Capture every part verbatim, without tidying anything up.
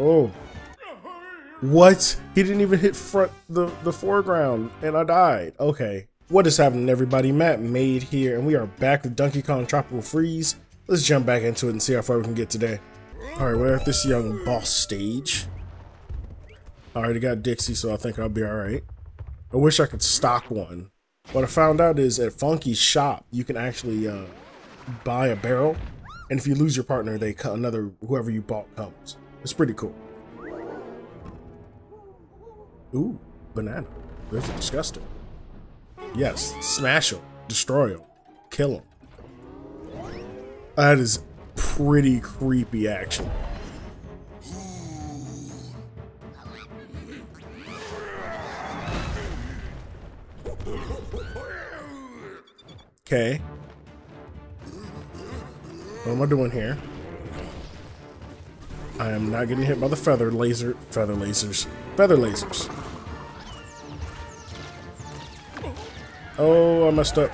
Oh. What? He didn't even hit front the, the foreground, and I died. Okay. What is happening, everybody? Matt Made here, and we are back with Donkey Kong Tropical Freeze. Let's jump back into it and see how far we can get today. Alright, we're at this young boss stage. I already got Dixie, so I think I'll be alright. I wish I could stock one. What I found out is at Funky's shop, you can actually uh, buy a barrel, and if you lose your partner, they cut another, whoever you bought comes. It's pretty cool. Ooh, banana. Those are disgusting. Yes, smash him, destroy him, kill him. That is pretty creepy, actually. Okay. What am I doing here? I am not getting hit by the feather laser, feather lasers, feather lasers. Oh, I messed up.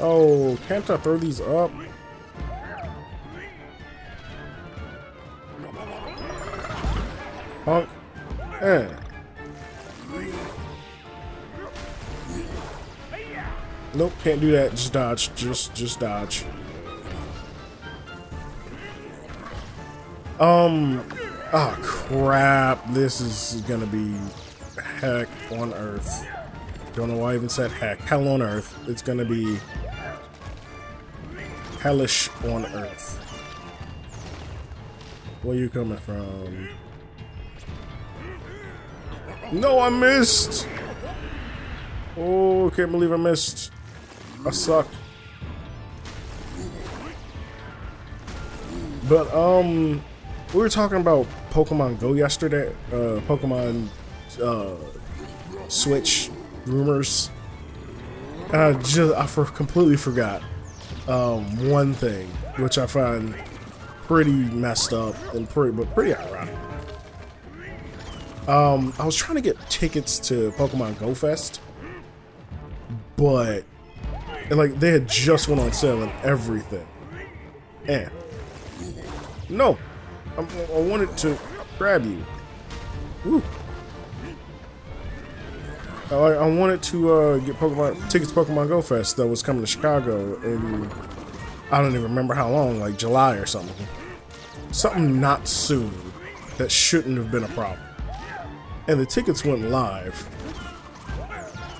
Oh, can't I throw these up? Honk. Eh. Nope, can't do that. Just dodge. Just, just dodge. Um. Ah, oh, crap. This is gonna be heck on earth. Don't know why I even said heck. Hell on earth. It's gonna be hellish on earth. Where you coming from? No, I missed. Oh, can't believe I missed. I suck. But, um, we were talking about Pokemon Go yesterday, uh, Pokemon uh, Switch rumors, and I just, I for completely forgot um, one thing, which I find pretty messed up and pretty, but pretty ironic. Um, I was trying to get tickets to Pokemon Go Fest, but, and like, they had just went on sale and everything, and, no, I, I wanted to grab you. Woo. I, I wanted to uh, get Pokemon tickets to Pokemon Go Fest that was coming to Chicago in, I don't even remember how long, like July or something. Something not soon that shouldn't have been a problem. And the tickets went live.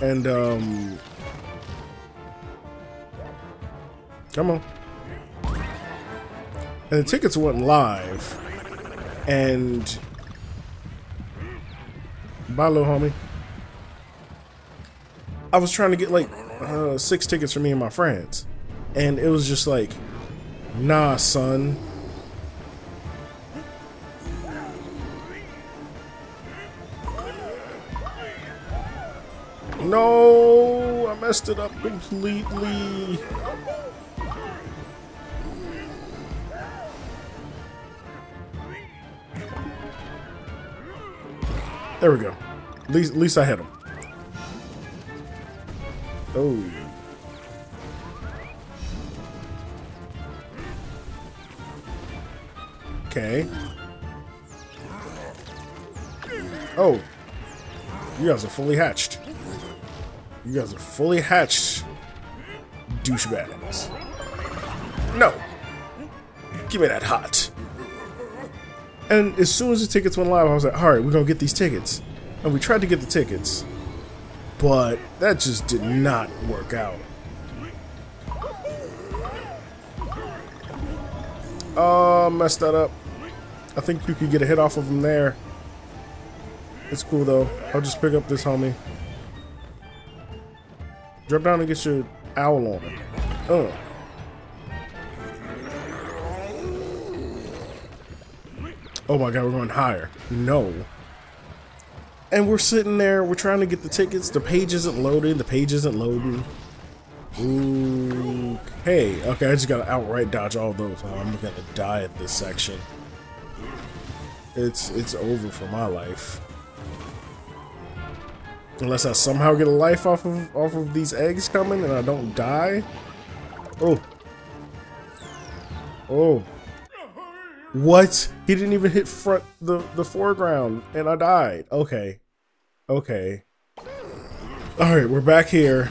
And, um... come on. And the tickets went live. And... bye, little homie. I was trying to get, like, uh, six tickets for me and my friends. And it was just like, nah, son. No, I messed it up completely. There we go. At least, at least I had him. Oh. Okay. Oh. You guys are fully hatched. You guys are fully hatched, douchebags. No. Give me that hot. And as soon as the tickets went live, I was like, all right, we're going to get these tickets. And we tried to get the tickets. But that just did not work out. Oh, uh, messed that up. I think you could get a hit off of him there. It's cool, though. I'll just pick up this homie. Drop down and get your owl on him. Oh. Oh my god, we're going higher. No. And we're sitting there, we're trying to get the tickets. The page isn't loading. The page isn't loading. Ooh. Hey, okay, I just gotta outright dodge all those. Oh, I'm gonna die at this section. It's it's over for my life. Unless I somehow get a life off of off of these eggs coming and I don't die. Oh, Oh. What? He didn't even hit front the, the foreground and I died. Okay. Okay. Alright, we're back here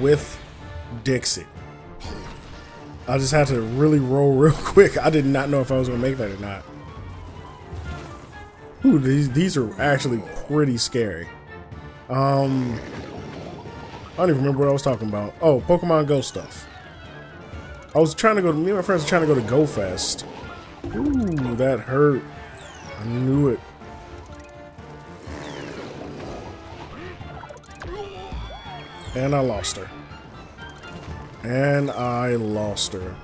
with Dixie. I just had to really roll real quick. I did not know if I was gonna make that or not. Ooh, these these are actually pretty scary. Um I don't even remember what I was talking about. Oh, Pokemon Go stuff. I was trying to go to, me and my friends were trying to go to Go Fest. Ooh, that hurt. I knew it. And I lost her. And I lost her.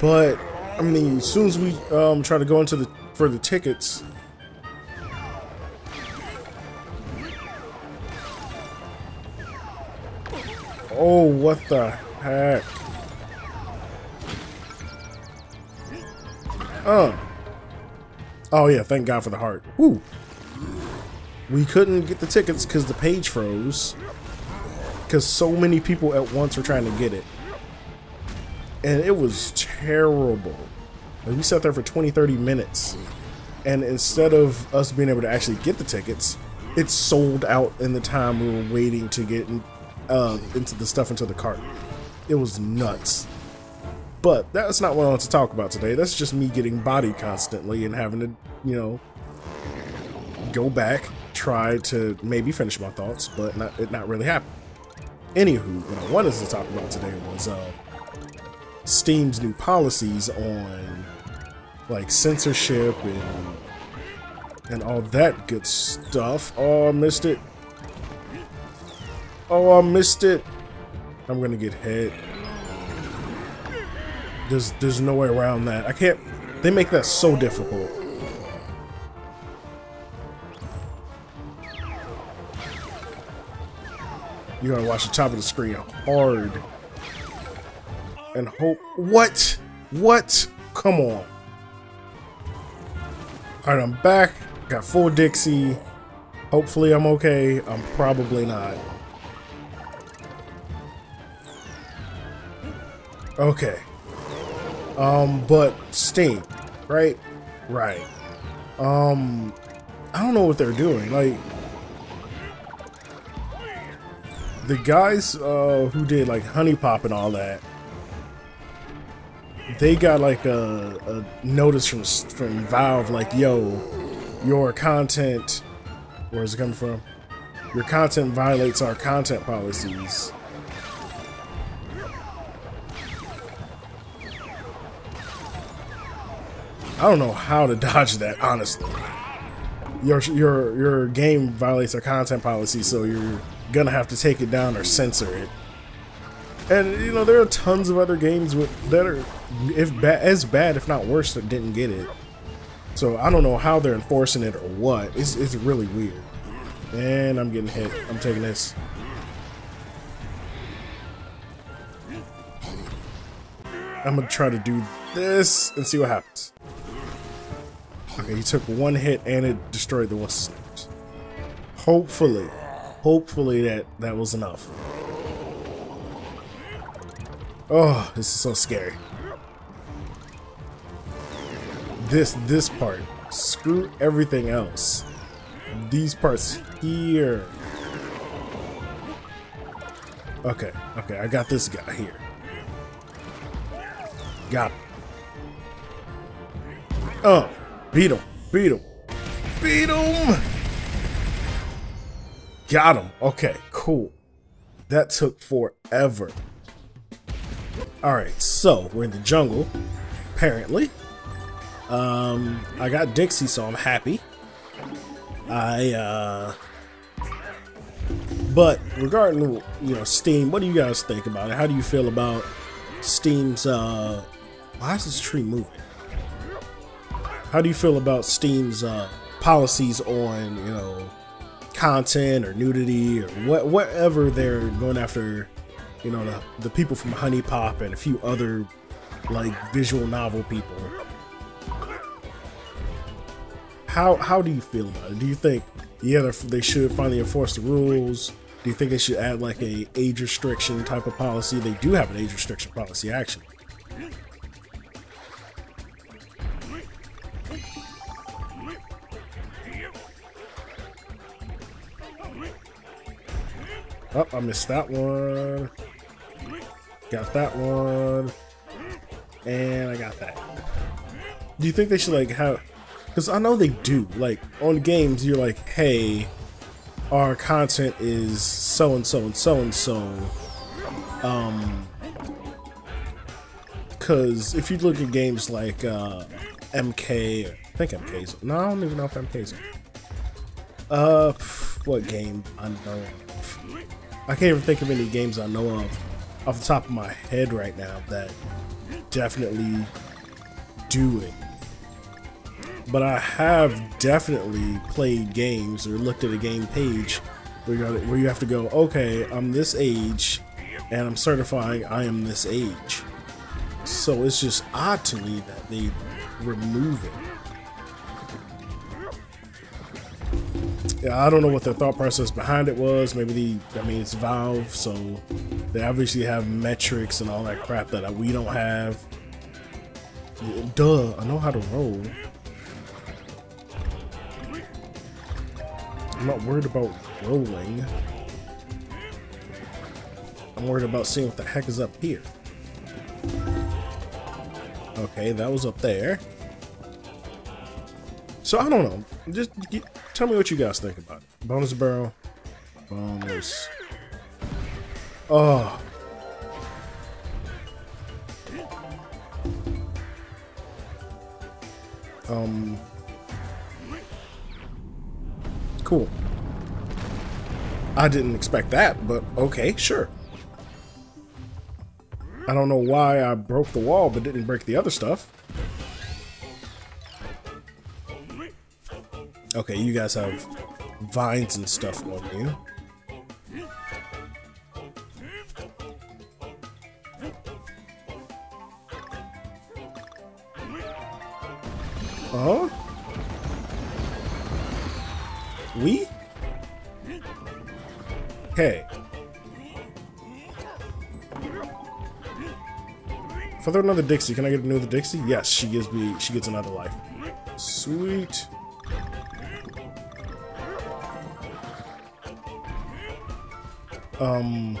But, I mean, as soon as we um, try to go into the, for the tickets, oh, what the heck? Oh. Oh, yeah, thank God for the heart. Woo! We couldn't get the tickets because the page froze. Because so many people at once were trying to get it. And it was terrible. Like, we sat there for twenty, thirty minutes. And instead of us being able to actually get the tickets, it sold out in the time we were waiting to get in. Uh, into the stuff into the cart. It was nuts. But that's not what I want to talk about today. That's just me getting bodied constantly and having to, you know, go back, try to maybe finish my thoughts, but not, it not really happened. Anywho, what I wanted to talk about today was uh, Steam's new policies on like censorship and and all that good stuff. Oh, I missed it. Oh, I missed it. I'm gonna get hit. There's, there's no way around that. I can't, they make that so difficult. You gotta watch the top of the screen hard. And hope, what? What? Come on. All right, I'm back. Got full Dixie. Hopefully I'm okay. I'm probably not. Okay, um, but Steam, right? Right. Um, I don't know what they're doing. Like, the guys uh, who did like Honey Pop and all that, they got like a, a notice from from Valve, like, yo, your content, where is it coming from? Your content violates our content policies. I don't know how to dodge that, honestly. Your your your game violates our content policy, so you're gonna have to take it down or censor it. And you know there are tons of other games with that are if ba as bad, if not worse, that didn't get it. So I don't know how they're enforcing it or what. It's it's really weird. And I'm getting hit. I'm taking this. I'm gonna try to do this and see what happens. Okay, he took one hit and it destroyed the one snaps. Hopefully, hopefully that, that was enough. Oh, this is so scary. This, this part, screw everything else. These parts here. Okay, okay, I got this guy here. Got him. Oh. Beat him, beat him, beat him! Got him, okay, cool. That took forever. All right, so we're in the jungle, apparently. Um, I got Dixie, so I'm happy. I, uh, but regarding, you know, Steam, what do you guys think about it? How do you feel about Steam's, uh, why is this tree moving? How do you feel about Steam's uh, policies on, you know, content or nudity or what, whatever they're going after, you know, the, the people from Honey Pop and a few other, like, visual novel people? How how do you feel about it? Do you think, yeah, they should finally enforce the rules? Do you think they should add like a age restriction type of policy? They do have an age restriction policy, actually. Oh, I missed that one. Got that one. And I got that. Do you think they should like have... Because I know they do. Like, on games, you're like, hey, our content is so-and-so and so-and-so. Um, because if you look at games like uh, M K, I think M K's... No, I don't even know if M K's... Uh, what game I know of? I can't even think of any games I know of off the top of my head right now that definitely do it. But I have definitely played games or looked at a game page where you, gotta, where you have to go, okay, I'm this age and I'm certifying I am this age. So it's just odd to me that they remove it. Yeah, I don't know what their thought process behind it was. Maybe the, I mean, it's Valve, so they obviously have metrics and all that crap that we don't have. Duh, I know how to roll. I'm not worried about rolling. I'm worried about seeing what the heck is up here. Okay, that was up there. So I don't know. Just get, tell me what you guys think about it. Bonus barrel. Bonus. Oh. Um. Cool. I didn't expect that, but okay, sure. I don't know why I broke the wall but didn't break the other stuff. Okay, you guys have vines and stuff on you. Uh-huh. We? Hey. If I throw another Dixie, can I get another Dixie? Yes, she gives me she gets another life. Sweet. Um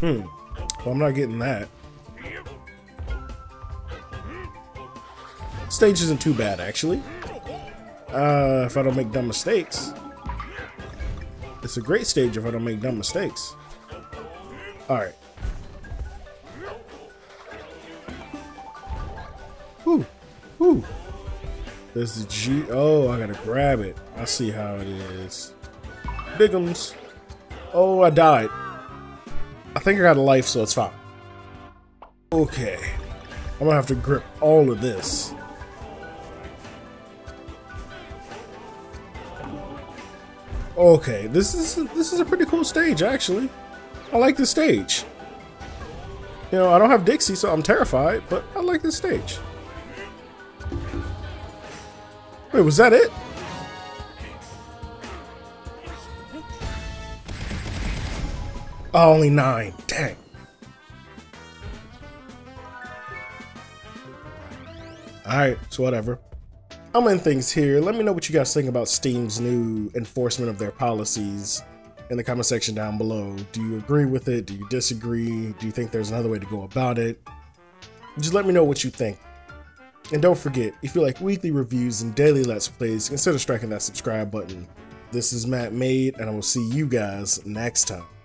Hmm. Well, I'm not getting that. Stage isn't too bad actually. Uh, if I don't make dumb mistakes. It's a great stage if I don't make dumb mistakes. Alright. Whoo! Whoo! There's the G. Oh, I gotta grab it. I see how it is. Bigums. Oh, I died. I think I got a life, so it's fine. Okay. I'm gonna have to grip all of this. Okay, this is this is a pretty cool stage actually. I like this stage. You know, I don't have Dixie, so I'm terrified, but I like this stage. Wait, was that it? Oh, only nine. Dang. Alright, so whatever. I'm in things here. Let me know what you guys think about Steam's new enforcement of their policies in the comment section down below. Do you agree with it? Do you disagree? Do you think there's another way to go about it? Just let me know what you think. And don't forget, if you like weekly reviews and daily Let's Plays, consider striking that subscribe button. This is Matt Made, and I will see you guys next time.